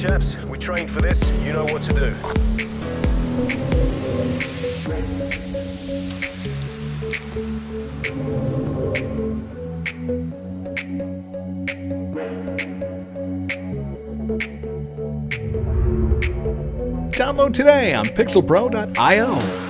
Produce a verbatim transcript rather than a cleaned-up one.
chaps. We trained for this. You know what to do. Download today on Pixel Pro dot i o.